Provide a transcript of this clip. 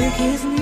Work is